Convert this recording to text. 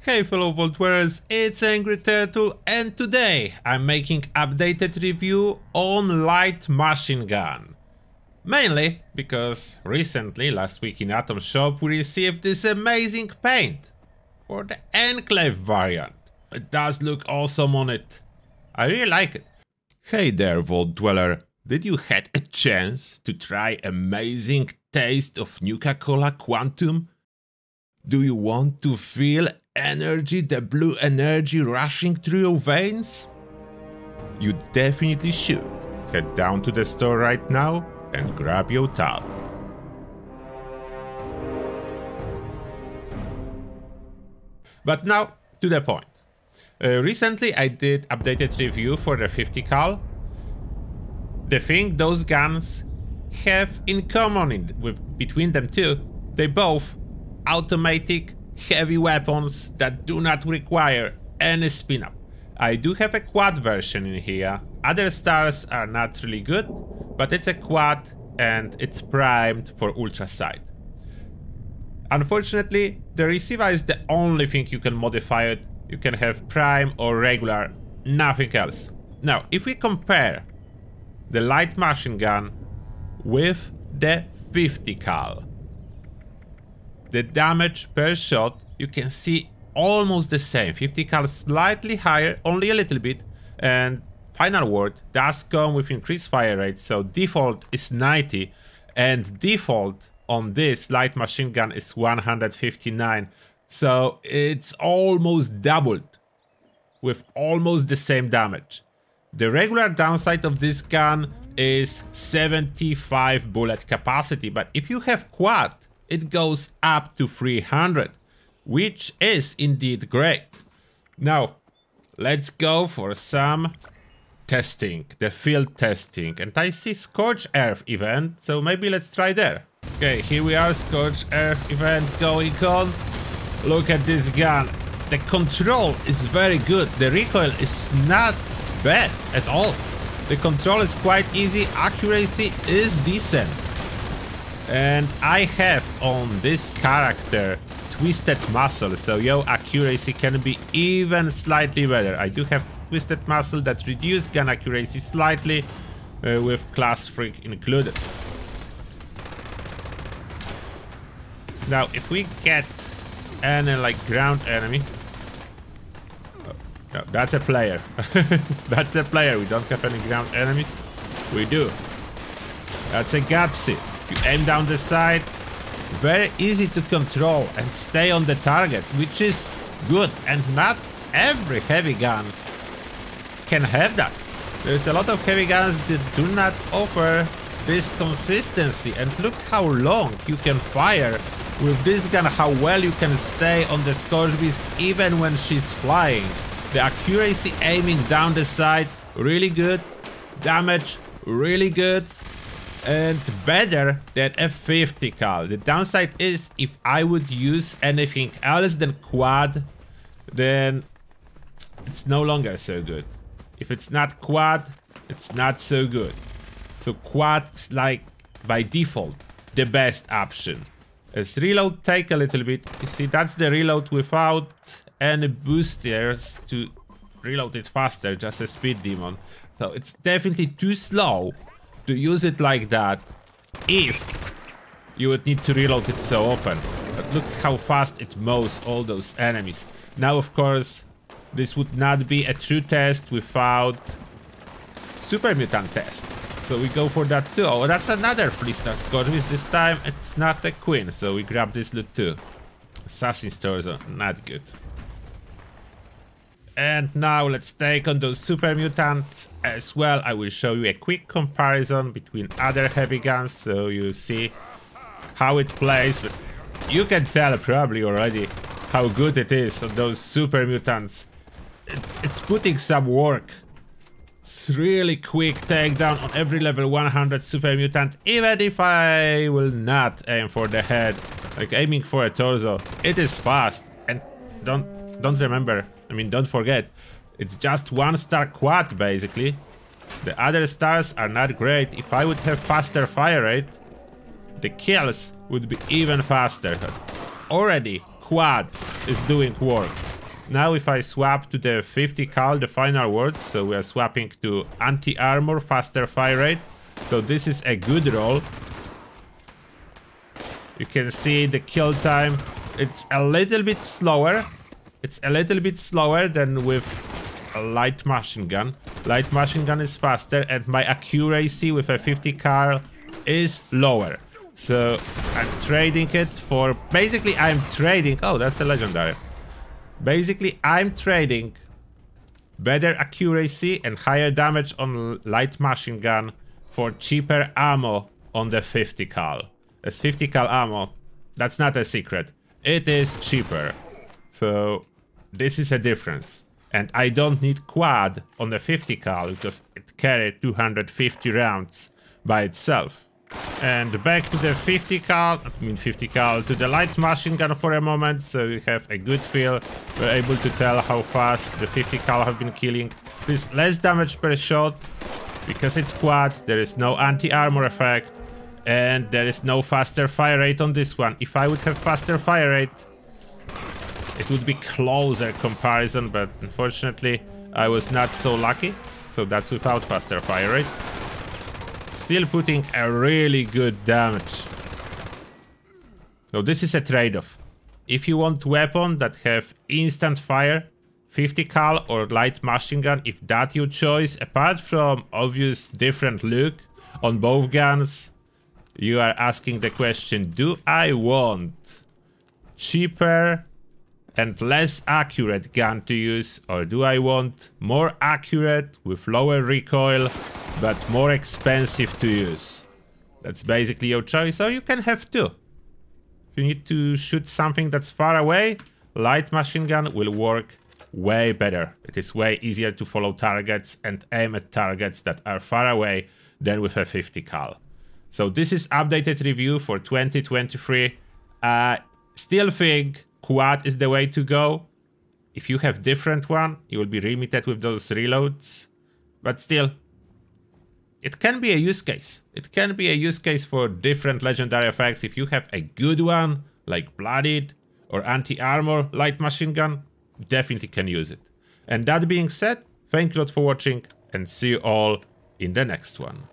Hey fellow Vault wearers, it's Angry Turtle and today I'm making updated review on Light Machine Gun. Mainly because recently, last week in Atom Shop, we received this amazing paint for the Enclave variant. It does look awesome on it. I really like it. Hey there Vault dweller, did you had a chance to try amazing taste of Nuka-Cola Quantum? Do you want to feel energy, the blue energy rushing through your veins? You definitely should head down to the store right now and grab your towel. But now to the point. Recently I did updated review for the 50 cal. The thing those guns have in common between them two, they both automatic heavy weapons that do not require any spin-up. I do have a quad version in here. Other stars are not really good, but it's a quad and it's primed for ultra sight. Unfortunately, the receiver is the only thing you can modify it. You can have prime or regular, nothing else. Now, if we compare the Light Machine Gun with the 50 cal, the damage per shot, you can see almost the same. 50 cal slightly higher, only a little bit, and final word does come with increased fire rate, so default is 90 and default on this Light Machine Gun is 159, so it's almost doubled with almost the same damage. The regular downside of this gun is 75 bullet capacity, but if you have quad, it goes up to 300, which is indeed great. Now, let's go for some testing, the field testing. And I see Scorched Earth event, so maybe let's try there. Okay, here we are, Scorched Earth event going on. Look at this gun. The control is very good. The recoil is not bad at all. The control is quite easy. Accuracy is decent. And I have on this character Twisted Muscle, so your accuracy can be even slightly better. I do have Twisted Muscle that reduces gun accuracy slightly with Class Freak included. Now if we get any like ground enemy... Oh, no, that's a player. That's a player. We don't have any ground enemies. We do. That's a gutsy. You aim down the side, very easy to control and stay on the target, which is good, and not every heavy gun can have that. There's a lot of heavy guns that do not offer this consistency, and look how long you can fire with this gun, how well you can stay on the Scorpius even when she's flying. The accuracy aiming down the side, really good, damage, really good, and better than a 50 cal. The downside is if I would use anything else than quad, then it's no longer so good. If it's not quad, it's not so good. So quad is like by default the best option. Let's reload take a little bit. You see, that's the reload without any boosters to reload it faster, just a Speed Demon. So it's definitely too slow to use it like that if you would need to reload it so often. But look how fast it mows all those enemies. Now of course this would not be a true test without Super Mutant test, so we go for that too. Oh, that's another 3-star Scorpius. This time it's not a queen, so we grab this loot too. Assassin stores are not good. And now let's take on those Super Mutants as well. I will show you a quick comparison between other heavy guns so you see how it plays. But you can tell probably already how good it is on those Super Mutants. It's putting some work. It's really quick takedown on every level 100 Super Mutant, even if I will not aim for the head. Like aiming for a torso, it is fast. And don't forget, it's just 1-star quad basically. The other stars are not great. If I would have faster fire rate, the kills would be even faster. Already quad is doing work. Now if I swap to the 50 cal, the final word, so we are swapping to anti-armor, faster fire rate. So this is a good roll. You can see the kill time. It's a little bit slower. It's a little bit slower than with a light machine gun. Light machine gun is faster and my accuracy with a 50 cal is lower. So I'm trading it for... Basically I'm trading... Oh, that's a legendary. Basically I'm trading better accuracy and higher damage on light machine gun for cheaper ammo on the 50 cal. As 50 cal ammo, that's not a secret. It is cheaper. So this is a difference. And I don't need quad on the 50 cal because it carried 250 rounds by itself. And back to the 50 cal, I mean 50 cal, to the light machine gun for a moment, so you have a good feel. We're able to tell how fast the 50 cal have been killing. There's less damage per shot because it's quad, there is no anti-armor effect, and there is no faster fire rate on this one. If I would have faster fire rate, it would be closer comparison, but unfortunately I was not so lucky. So that's without faster fire rate. Still putting a really good damage. So this is a trade-off. If you want weapon that have instant fire, 50 cal or light machine gun, if that your choice, apart from obvious different look on both guns, you are asking the question, do I want cheaper and less accurate gun to use, or do I want more accurate with lower recoil but more expensive to use? That's basically your choice, or you can have two. If you need to shoot something that's far away, light machine gun will work way better. It is way easier to follow targets and aim at targets that are far away than with a 50 cal. So this is updated review for 2023. I still think quad is the way to go. If you have different one, you will be limited with those reloads. But still, it can be a use case. It can be a use case for different legendary effects. If you have a good one, like bloodied or anti-armor light machine gun, definitely can use it. And that being said, thank you a lot for watching and see you all in the next one.